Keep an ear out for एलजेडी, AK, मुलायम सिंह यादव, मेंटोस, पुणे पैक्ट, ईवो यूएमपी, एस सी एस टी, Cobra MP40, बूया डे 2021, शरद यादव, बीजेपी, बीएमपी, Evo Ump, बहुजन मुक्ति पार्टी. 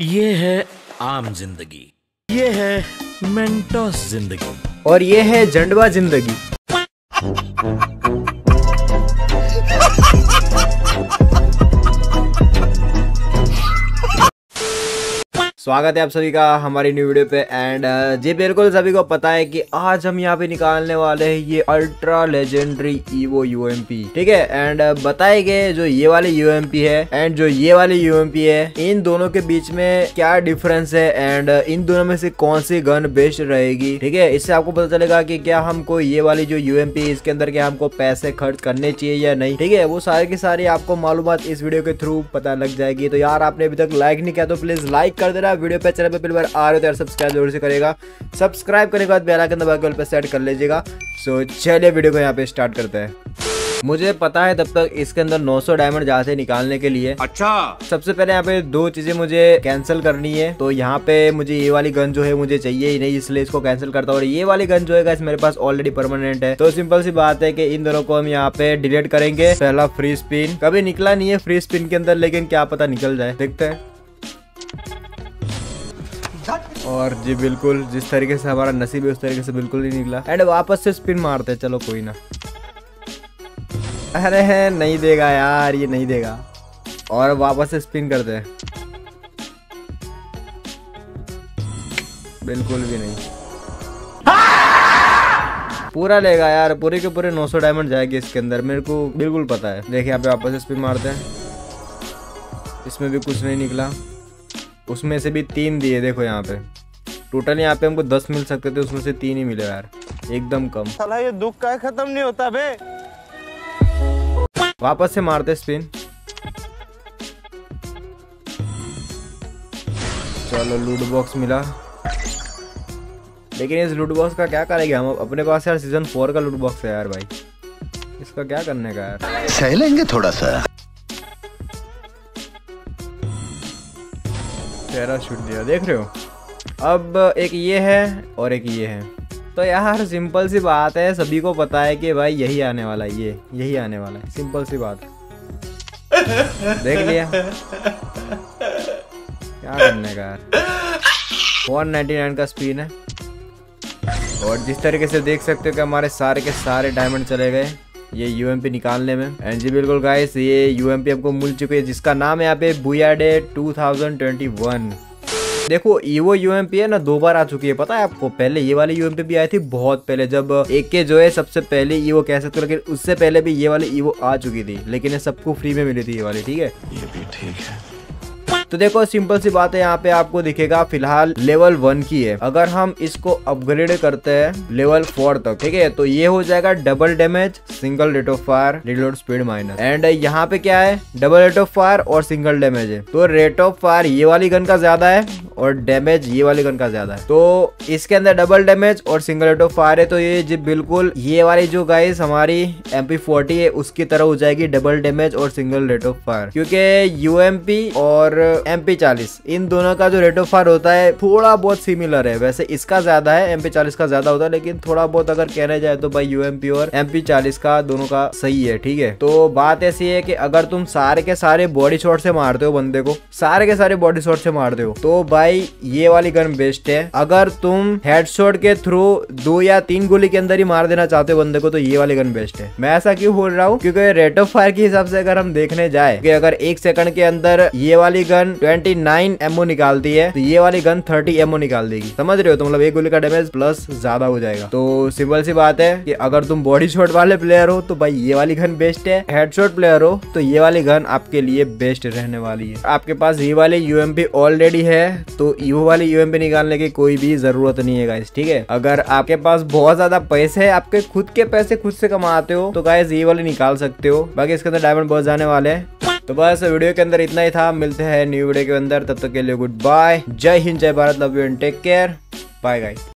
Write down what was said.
ये है आम जिंदगी, ये है मेंटोस जिंदगी और ये है जंडवा जिंदगी। स्वागत है आप सभी का हमारी न्यू वीडियो पे। एंड जी बिल्कुल सभी को पता है कि आज हम यहाँ पे निकालने वाले हैं ये अल्ट्रा लेजेंडरी ईवो यूएमपी, ठीक है। एंड बताए गए जो ये वाली यूएमपी है एंड जो ये वाली यूएमपी है, इन दोनों के बीच में क्या डिफरेंस है एंड इन दोनों में से कौन सी गन बेस्ट रहेगी, ठीक है। इससे आपको पता चलेगा की क्या हमको ये वाली जो यूएमपी इसके अंदर क्या हमको पैसे खर्च करने चाहिए या नहीं, ठीक है। वो सारे की सारी आपको मालूमात इस वीडियो के थ्रू पता लग जाएगी। तो यार आपने अभी तक लाइक नहीं किया तो प्लीज लाइक कर देना। वीडियो पे चैनल पे पहली बार आ रहे हो तो यार सब्सक्राइब जरूर से करेगा। सब्सक्राइब करने के बाद बेल आइकन दबाकर पे सेट कर लीजिएगा। सो चलिए वीडियो को यहाँ पे स्टार्ट करते हैं। मुझे पता है तब तक इसके अंदर 900 डायमंड जहाँ से निकालने के लिए अच्छा सबसे पहले यहाँ पे दो चीजें मुझे कैंसिल करनी है। तो यहाँ पे मुझे ये वाली गन जो है मुझे चाहिए ही नहीं, इसलिए इसको कैंसिल करता हूँ। और ये वाली गन जो है मेरे पास ऑलरेडी परमानेंट है। तो सिंपल सी बात है कि इन दोनों को हम यहाँ पे डिलीट करेंगे। पहला फ्री स्पिन, कभी निकला नहीं है फ्री स्पिन के अंदर, लेकिन क्या पता निकल जाए, देखते हैं। और जी बिल्कुल जिस तरीके से हमारा नसीब है उस तरीके से बिल्कुल नहीं निकला। एंड वापस से स्पिन मारते हैं, चलो कोई ना। अरे है नहीं देगा यार, ये नहीं देगा। और वापस से स्पिन करते हैं, बिल्कुल भी नहीं। पूरा लेगा यार, पूरे के पूरे 900 डायमंड जाएंगे इसके अंदर, मेरे को बिल्कुल पता है। देखिए यहाँ पे वापस से स्पिन मारते हैं, इसमें भी कुछ नहीं निकला। उसमें से भी 3 दिए, देखो यहाँ पे टोटल यहाँ पे हमको 10 मिल सकते थे, उसमें से 3 ही मिले यार, एकदम कम। साला ये दुख का खत्म नहीं होता बे। वापस से मारते स्पिन, चलो लूट बॉक्स मिला। लेकिन इस लूट बॉक्स का क्या करेंगे हम, अपने पास यार सीजन 4 का लूट बॉक्स है यार भाई, इसका क्या करने का यार, सह लेंगे थोड़ा सा। पैराशूट दिया, देख रहे हो। अब एक ये है और एक ये है। तो यार सिंपल सी बात है, सभी को पता है कि भाई यही आने वाला है, ये यही आने वाला है, सिंपल सी बात है। देख लिया, क्या करने का यार। 199 का स्पिन है और जिस तरीके से देख सकते हो कि हमारे सारे के सारे डायमंड चले गए ये यूएमपी निकालने में। एंड जी बिल्कुल गाइस, ये यूएमपी हमको मिल चुकी है जिसका नाम है यहाँ पे बूया डे 2021। देखो ईवो यूएमपी है ना, 2 बार आ चुकी है, पता है आपको। पहले ये वाली यूएमपी भी आई थी बहुत पहले, जब AK जो है सबसे पहले ईवो कह सकते हो, लेकिन उससे पहले भी ये वाली ईवो आ चुकी थी, लेकिन ये सबको फ्री में मिली थी ये वाली, ठीक है, ये भी ठीक है। तो देखो सिंपल सी बात है, यहाँ पे आपको दिखेगा फिलहाल लेवल 1 की है। अगर हम इसको अपग्रेड करते हैं लेवल 4 तक, ठीक है, तो ये हो जाएगा double damage, single rate of fire, reload speed minus. And यहाँ पे क्या है, डबल रेट ऑफ फायर और सिंगल डैमेज है। तो रेट ऑफ फायर ये वाली गन का ज्यादा है और डैमेज ये वाली गन का ज्यादा है। तो इसके अंदर डबल डैमेज और सिंगल रेट ऑफ फायर है, तो ये जी बिल्कुल ये वाली जो गाइस हमारी MP40 है उसकी तरह हो जाएगी, डबल डैमेज और सिंगल रेट ऑफ फायर। क्योंकि यूएमपी और MP40 इन दोनों का जो रेट ऑफ फायर होता है थोड़ा बहुत सिमिलर है। वैसे इसका ज्यादा है, MP40 का ज्यादा होता है, लेकिन थोड़ा बहुत अगर कहने जाए तो भाई यूएमपी और MP40 का दोनों का सही है, ठीक है। तो बात ऐसी है कि अगर तुम सारे के सारे बॉडी शॉट से मारते हो बंदे को, सारे के सारे बॉडी शॉट से मारते हो, तो भाई ये वाली गन बेस्ट है। अगर तुम हेडशॉट के थ्रू 2 या 3 गोली के अंदर ही मार देना चाहते हो बंदे को, तो ये वाली गन बेस्ट है। मैं ऐसा क्यों बोल रहा हूँ, क्योंकि रेट ऑफ फायर के हिसाब से अगर हम देखने जाए कि अगर 1 सेकंड के अंदर ये वाली गन 29 एमओ निकालती है, तो ये वाली गन 30 एमओ निकाल देगी, समझ रहे हो। तो मतलब एक गोली का डैमेज प्लस ज्यादा हो जाएगा। तो सिंपल सी बात है कि अगर तुम बॉडी शॉट वाले प्लेयर हो तो भाई ये वाली गन बेस्ट है, हेडशॉट प्लेयर हो तो ये वाली गन आपके लिए बेस्ट रहने वाली है। आपके पास ये वाली यूएमपी ऑलरेडी है, तो ईवो वाली यूएमपी निकालने की कोई भी जरूरत नहीं है गाइस, ठीक है। अगर आपके पास बहुत ज्यादा पैसे है, आपके खुद के पैसे खुद से कमाते हो, तो गाइस ये वाली निकाल सकते हो। बाकी इसके अंदर डायमंड बहुत जाने वाले हैं। तो बस वीडियो के अंदर इतना ही था, मिलते हैं न्यू वीडियो के अंदर, तब तक के लिए गुड बाय, जय हिंद, जय Bharat, love you and take care, bye guys.